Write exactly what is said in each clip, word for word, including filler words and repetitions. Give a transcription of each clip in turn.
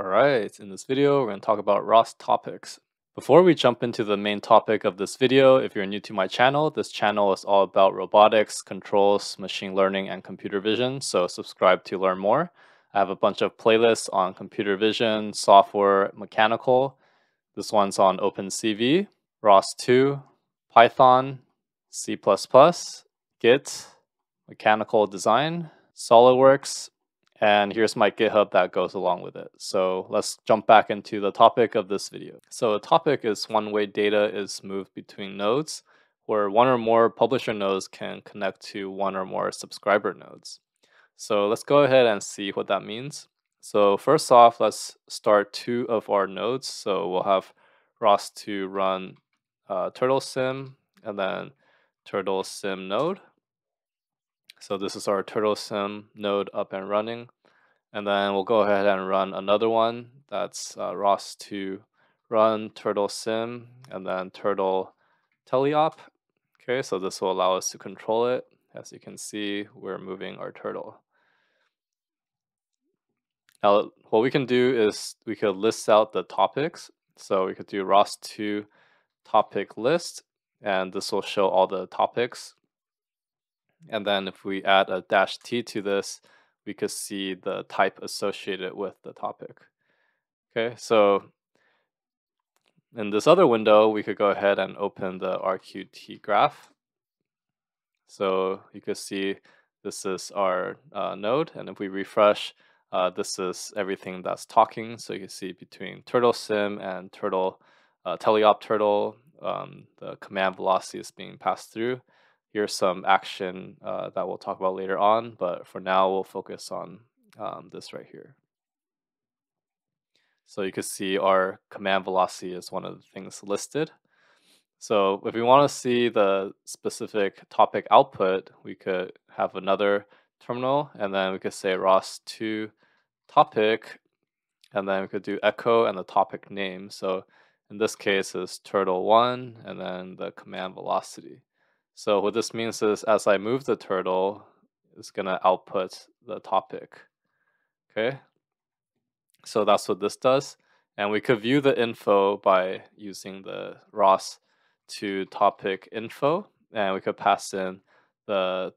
Alright, in this video, we're going to talk about R O S topics. Before we jump into the main topic of this video, if you're new to my channel, this channel is all about robotics, controls, machine learning, and computer vision, so subscribe to learn more. I have a bunch of playlists on computer vision, software, mechanical. This one's on OpenCV, R O S two, Python, C plus plus, Git, mechanical design, SOLIDWORKS, and here's my GitHub that goes along with it. So let's jump back into the topic of this video. So a topic is one way data is moved between nodes, where one or more publisher nodes can connect to one or more subscriber nodes. So let's go ahead and see what that means. So first off, let's start two of our nodes. So we'll have R O S two run uh, TurtleSim and then TurtleSim node. So this is our TurtleSim node up and running. And then we'll go ahead and run another one. That's uh, R O S two run TurtleSim and then turtle teleop. Okay, so this will allow us to control it. As you can see, we're moving our turtle. Now, what we can do is we could list out the topics. So we could do R O S two topic list, and this will show all the topics. And then if we add a dash T to this, we could see the type associated with the topic. Okay, so in this other window, we could go ahead and open the R Q T graph. So you could see this is our uh, node. And if we refresh, uh, this is everything that's talking. So you can see between TurtleSim and turtle, uh, teleop turtle, um, the command velocity is being passed through. Here's some action uh, that we'll talk about later on, but for now we'll focus on um, this right here. So you can see our command velocity is one of the things listed. So if we want to see the specific topic output, we could have another terminal, and then we could say R O S two topic, and then we could do echo and the topic name. So in this case is turtle one and then the command velocity. So what this means is as I move the turtle, it's going to output the topic. Okay, so that's what this does. And we could view the info by using the R O S two topic info. And we could pass in the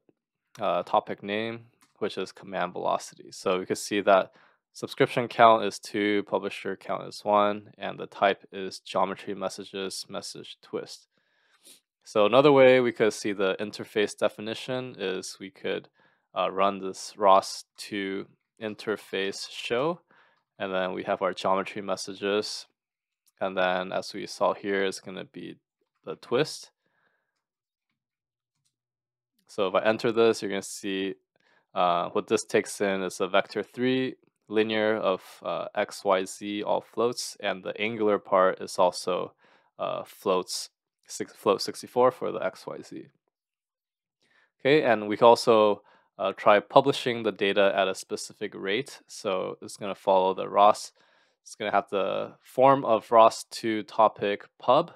uh, topic name, which is command velocity. So we could see that subscription count is two, publisher count is one, and the type is geometry messages, message twist. So another way we could see the interface definition is we could uh, run this R O S two interface show, and then we have our geometry messages, and then as we saw here, it's going to be the twist. So if I enter this, you're going to see uh, what this takes in is a vector three, linear of uh, x, y, z, all floats, and the angular part is also uh, floats. Six, float sixty-four for the X Y Z. Okay, and we can also uh, try publishing the data at a specific rate. So it's going to follow the R O S. It's going to have the form of R O S two topic pub.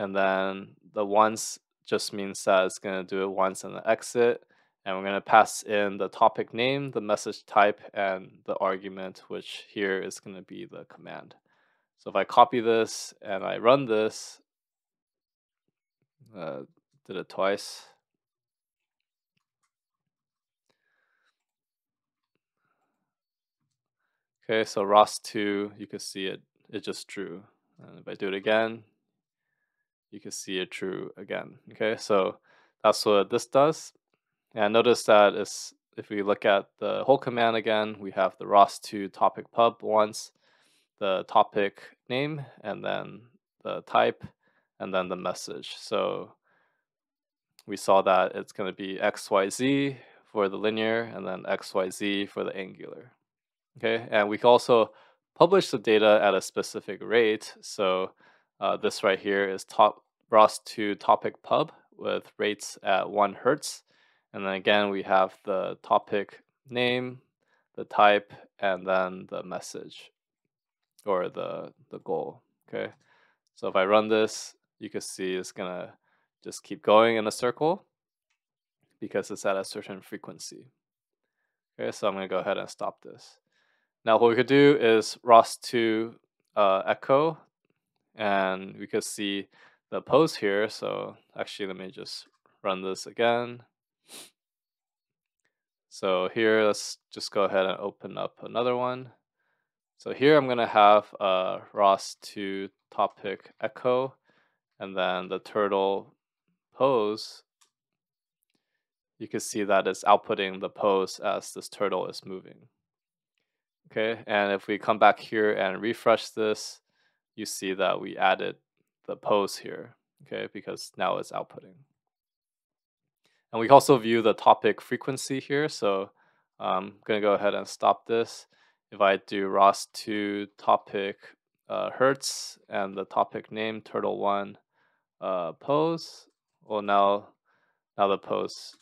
And then the once just means that it's going to do it once and then exit. And we're going to pass in the topic name, the message type, and the argument, which here is going to be the command. So if I copy this and I run this, Uh, did it twice. Okay, so R O S two, you can see it, it just drew. And if I do it again, you can see it drew again. Okay, so that's what this does. And notice that it's, if we look at the whole command again, we have the R O S two topic pub once, the topic name, and then the type, and then the message. So we saw that it's going to be X Y Z for the linear and then X Y Z for the angular. Okay, and we can also publish the data at a specific rate. So uh, this right here is top R O S two topic pub with rates at one hertz. And then again, we have the topic name, the type, and then the message or the, the goal. Okay. So if I run this, you can see it's gonna just keep going in a circle because it's at a certain frequency. Okay, so I'm gonna go ahead and stop this. Now what we could do is R O S two uh, echo, and we could see the pose here. So actually, let me just run this again. So here, let's just go ahead and open up another one. So here I'm gonna have a R O S two topic echo, and then the turtle pose. You can see that it's outputting the pose as this turtle is moving. Okay, and if we come back here and refresh this, you see that we added the pose here, okay, because now it's outputting. And we can also view the topic frequency here, so I'm gonna go ahead and stop this. If I do R O S two topic uh, hertz and the topic name turtle one uh, pose, well now, now the pose,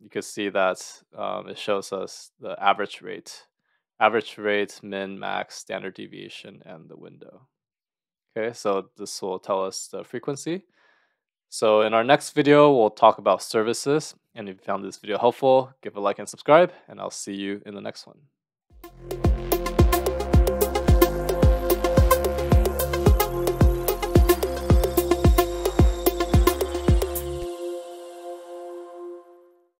you can see that um, it shows us the average rate, average rate, min, max, standard deviation, and the window. Okay, so this will tell us the frequency. So in our next video, we'll talk about services. And if you found this video helpful, give a like and subscribe, and I'll see you in the next one.